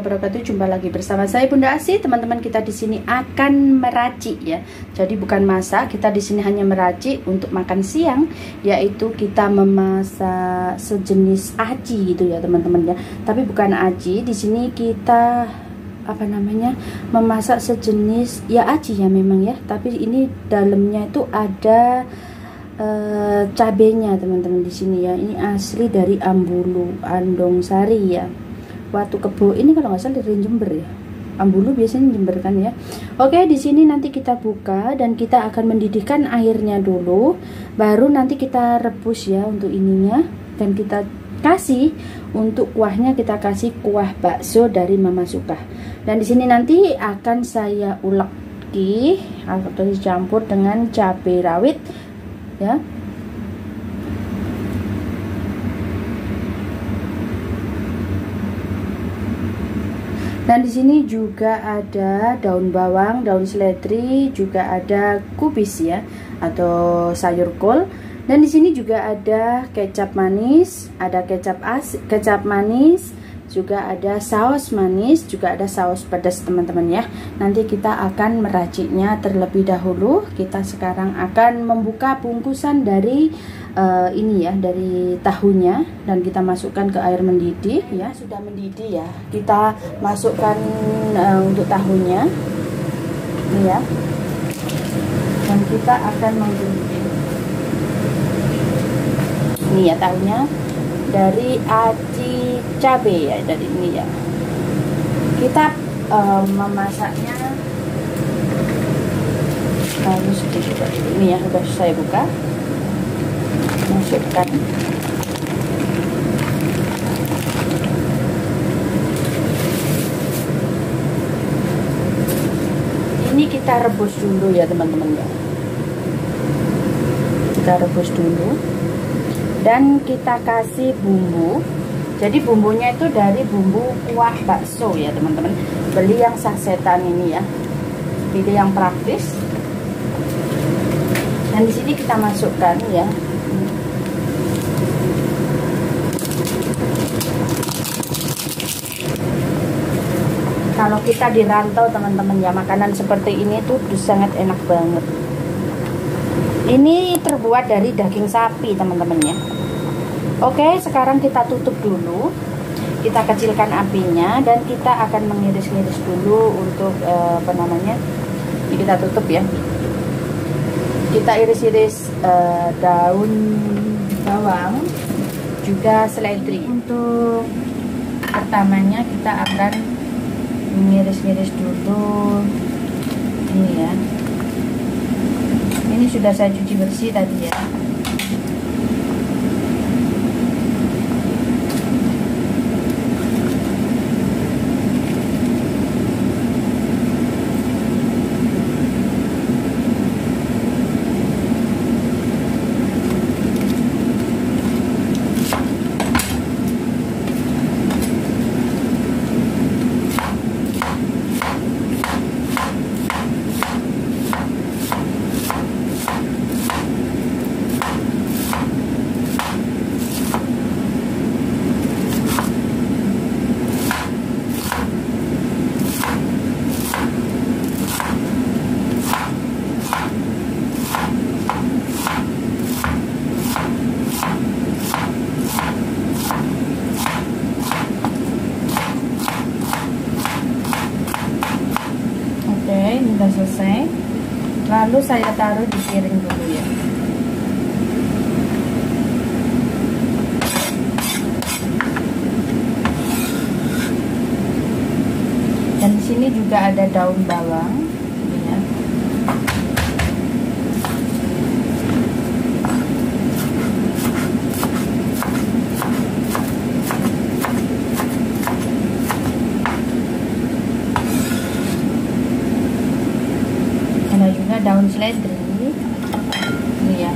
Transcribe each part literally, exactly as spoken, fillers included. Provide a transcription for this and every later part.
warahmatullahi wabarakatuh. Jumpa lagi bersama saya Bunda Asih. Teman-teman, kita di sini akan meracik ya. Jadi bukan masak, kita di sini hanya meracik untuk makan siang, yaitu kita memasak sejenis aci gitu ya, teman-teman ya. Tapi bukan aci, di sini kita apa namanya? memasak sejenis ya aci ya memang ya, tapi ini dalamnya itu ada Uh, cabenya teman-teman di sini ya. Ini asli dari Ambulu, Andong Sari ya. Watu Kebo ini kalau nggak salah dari Jember ya. Ambulu biasanya Jember kan ya. Oke, di sini nanti kita buka dan kita akan mendidihkan airnya dulu, baru nanti kita rebus ya untuk ininya, dan kita kasih untuk kuahnya, kita kasih kuah bakso dari Mama Suka. Dan di sini nanti akan saya ulek atau dicampur dengan cabai rawit ya. Dan di sini juga ada daun bawang, daun seledri, juga ada kubis ya atau sayur kol. Dan di sini juga ada kecap manis, ada kecap as, kecap manis, juga ada saus manis, juga ada saus pedas teman-teman ya. Nanti kita akan meraciknya terlebih dahulu. Kita sekarang akan membuka bungkusan dari uh, ini ya, dari tahunya, dan kita masukkan ke air mendidih ya. Sudah mendidih ya, kita masukkan uh, untuk tahunya ini ya, dan kita akan menggunakan ini ya tahunya dari aci cabai ya, dari ini ya. Kita um, memasaknya harus sedikit ini ya. Sudah saya buka, masukkan ini, kita rebus dulu ya teman-teman ya. Kita rebus dulu dan kita kasih bumbu. Jadi bumbunya itu dari bumbu kuah bakso ya teman-teman. Beli yang sasetan ini ya, pilih yang praktis. Dan di sini kita masukkan ya. Kalau kita di rantau teman-teman ya, makanan seperti ini tuh sangat enak banget. Ini terbuat dari daging sapi teman-teman ya. Oke, sekarang kita tutup dulu, kita kecilkan apinya, dan kita akan mengiris-iris dulu untuk eh, apa namanya, ini kita tutup ya. Kita iris-iris eh, daun bawang, juga seledri. Untuk pertamanya kita akan mengiris-iris dulu ini ya. Ini sudah saya cuci bersih tadi ya. Selesai, lalu saya taruh di piring dulu ya. Dan di sini juga ada daun bawang ya. Daun seledri ini ya.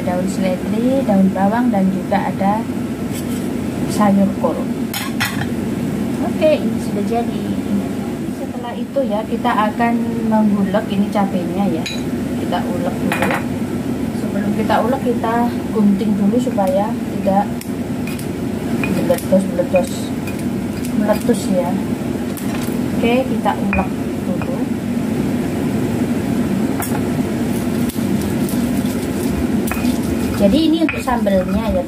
ada daun seledri, daun bawang, dan juga ada sayur kol. Oke, ini sudah jadi. Setelah itu ya, kita akan mengulek ini cabenya ya. Kita ulek dulu. Sebelum kita ulek, kita gunting dulu supaya tidak meletus-meletus meletus ya. Oke, kita ulek dulu. Jadi ini untuk sambalnya ya,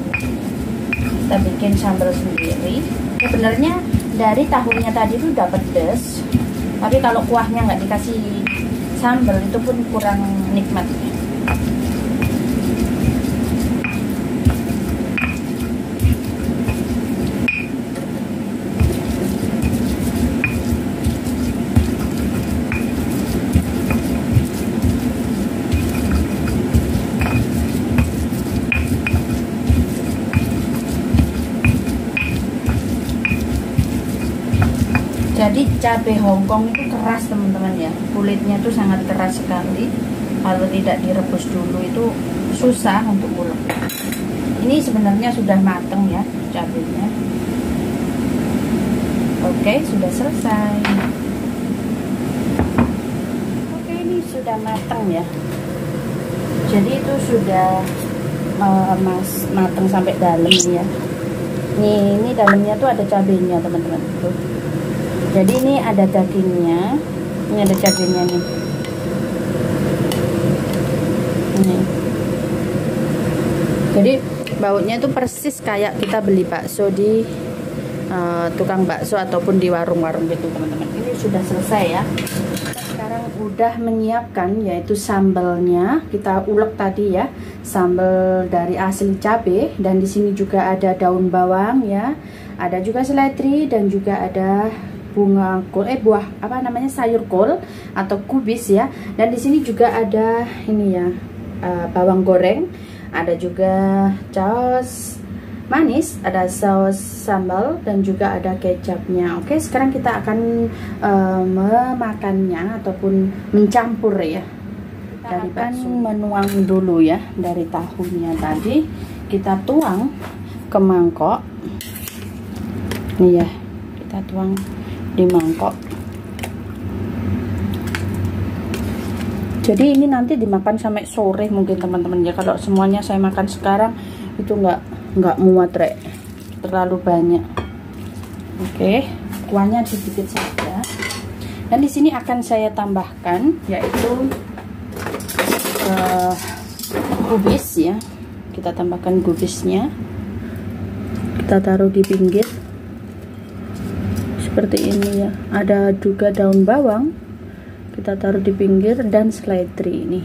kita bikin sambal sendiri. Sebenarnya dari tahunya tadi itu udah pedes, tapi kalau kuahnya nggak dikasih sambal itu pun kurang nikmat. Jadi cabai Hong Kong itu keras teman-teman ya, kulitnya itu sangat keras sekali. Kalau tidak direbus dulu itu susah untuk ulek. Ini sebenarnya sudah mateng ya cabainya. Oke, sudah selesai. Oke, ini sudah mateng ya. Jadi itu sudah uh, mas mateng sampai dalam ya. Nih, ini dalamnya tuh ada cabainya teman-teman tuh. Jadi ini ada dagingnya, ini ada cabainya nih. Ini. Jadi baunya itu persis kayak kita beli bakso di uh, tukang bakso ataupun di warung-warung gitu teman-teman. Ini sudah selesai ya. Kita sekarang udah menyiapkan yaitu sambalnya. Kita ulek tadi ya, sambal dari asli cabai, dan di sini juga ada daun bawang ya, ada juga seledri, dan juga ada bunga kol, eh buah apa namanya sayur kol atau kubis ya. Dan di sini juga ada ini ya, uh, bawang goreng, ada juga saus manis, ada saus sambal, dan juga ada kecapnya. Oke, sekarang kita akan uh, memakannya ataupun mencampur ya. Kita akan menuang dulu ya dari tahunya tadi, kita tuang ke mangkok. Nih ya, kita tuang di mangkok. Jadi ini nanti dimakan sampai sore mungkin teman-teman ya. Kalau semuanya saya makan sekarang itu nggak nggak muat rek, terlalu banyak. Oke, kuahnya sedikit saja. Dan di sini akan saya tambahkan yaitu uh, kubis ya. Kita tambahkan kubisnya. Kita taruh di pinggir. Seperti ini ya, ada juga daun bawang, kita taruh di pinggir, dan seledri ini.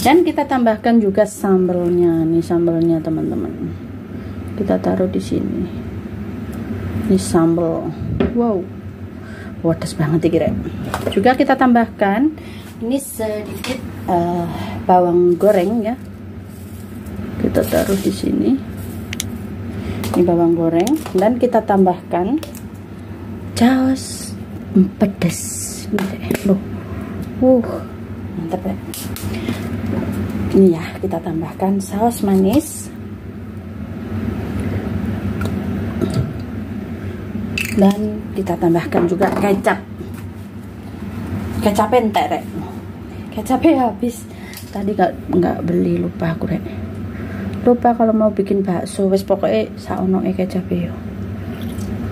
Dan kita tambahkan juga sambalnya, nih sambalnya teman-teman. Kita taruh di sini. Ini sambal, wow, pedas banget dikira. Juga kita tambahkan ini sedikit uh, bawang goreng ya. Kita taruh di sini. Ini bawang goreng, dan kita tambahkan saus pedas. Loh. Uh, mantap ya. Ini ya, kita tambahkan saus manis. Dan kita tambahkan juga kecap. Kecap entek, Rek. Kecapnya habis. Tadi nggak nggak beli, lupa aku, Rek. Lupa kalau mau bikin bakso, wes pokoknya saono e kecap yo.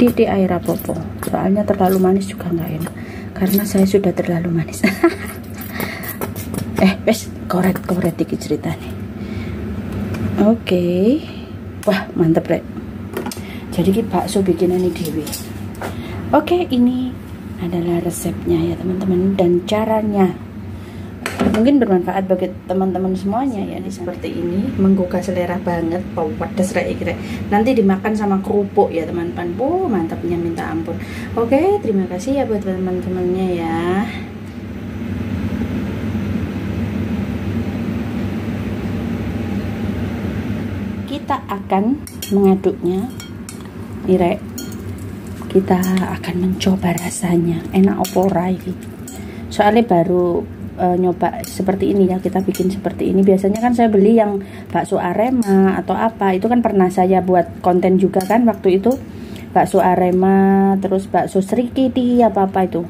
Titik air apa-apa. Soalnya terlalu manis juga nggak enak. Karena saya sudah terlalu manis. eh, wes korek-korek dikit cerita nih. Oke. Okay. Wah, mantep rek. Jadi ki bakso bikinan ini dhewe. Oke, okay, ini adalah resepnya ya, teman-teman, dan caranya. Mungkin bermanfaat bagi teman-teman semuanya ya. Ini seperti ini, menggugah selera banget, pedes rek iki. Nanti dimakan sama kerupuk ya teman-teman. Oh, mantapnya minta ampun. Oke, terima kasih ya buat teman-temannya ya. Kita akan mengaduknya. Ini rek. kita akan mencoba rasanya enak opo ora iki. Soalnya baru e, nyoba seperti ini ya, kita bikin seperti ini. Biasanya kan saya beli yang bakso Arema atau apa, itu kan pernah saya buat konten juga kan waktu itu, bakso Arema terus bakso sriki apa apa itu.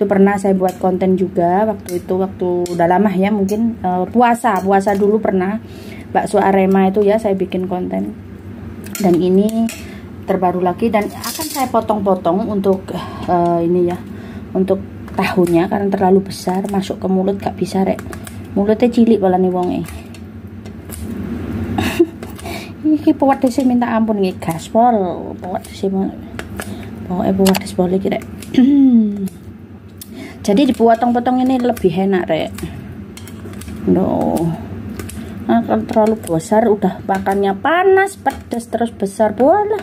Itu pernah saya buat konten juga waktu itu, waktu udah lama ya, mungkin e, puasa, puasa dulu pernah bakso Arema itu ya saya bikin konten. Dan ini terbaru lagi, dan akan saya potong-potong untuk uh, ini ya, untuk tahunya, karena terlalu besar masuk ke mulut gak bisa rek, mulutnya cilik balani wonge. Iki pewedes minta ampun nggih gaspol, pewedes pokoke pewedes boleh iki rek. Jadi dipotong-potong ini lebih enak rek. No. Akan terlalu besar, udah makannya panas, pedas, terus besar bola.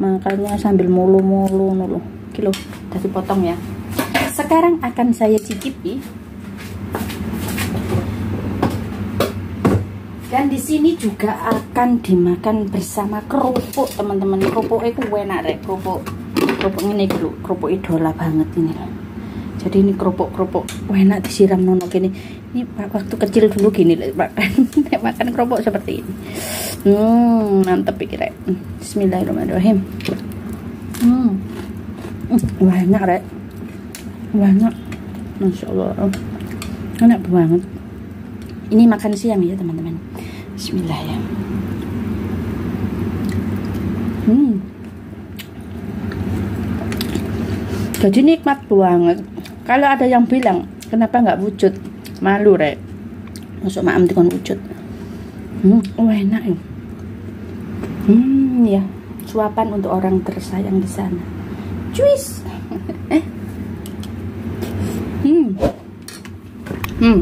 Makanya sambil mulu-mulu nulu kilo tadi potong ya. Sekarang akan saya cicipi. Dan di sini juga akan dimakan bersama kerupuk, teman-teman. Kerupuk itu enak rek, kerupuk. Kerupuk ini dulu, kerupuk idola banget ini. Jadi ini kerupuk-kerupuk enak disiram nono gini. Ini waktu kecil dulu gini makan makan kerupuk seperti ini. Hmm, mantap pikir rek. Bismillahirrahmanirrahim. Hmm. Wah, enak rek. Wah, enak. Masya Allah. Enak banget. Ini makan siang ya, teman-teman. Bismillah ya. Hmm. Jadi nikmat banget. Kalau ada yang bilang kenapa nggak wujud, malu rek. Masuk maam dengan wujud. Hmm, oh, enak ya. Hmm, ya. Suapan untuk orang tersayang di sana. Cuis. hmm. Hmm.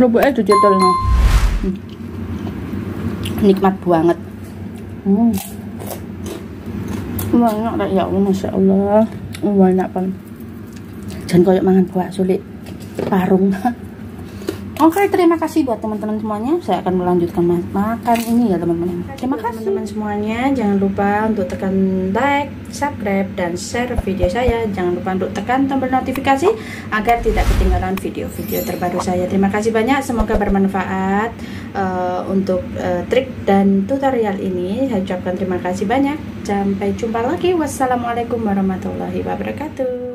Kerupuknya dicetelnya. Hmm. Nikmat banget. Hmm. Enak rek ya, Masya Allah. Wah, enak banget. Jangan koyok mangan buah sulit parung. Oke, terima kasih buat teman-teman semuanya. Saya akan melanjutkan makan ini ya teman-teman. Terima kasih teman-teman semuanya. Jangan lupa untuk tekan like, subscribe, dan share video saya. Jangan lupa untuk tekan tombol notifikasi agar tidak ketinggalan video-video terbaru saya. Terima kasih banyak. Semoga bermanfaat uh, untuk uh, trik dan tutorial ini. Saya ucapkan terima kasih banyak. Sampai jumpa lagi. Wassalamualaikum warahmatullahi wabarakatuh.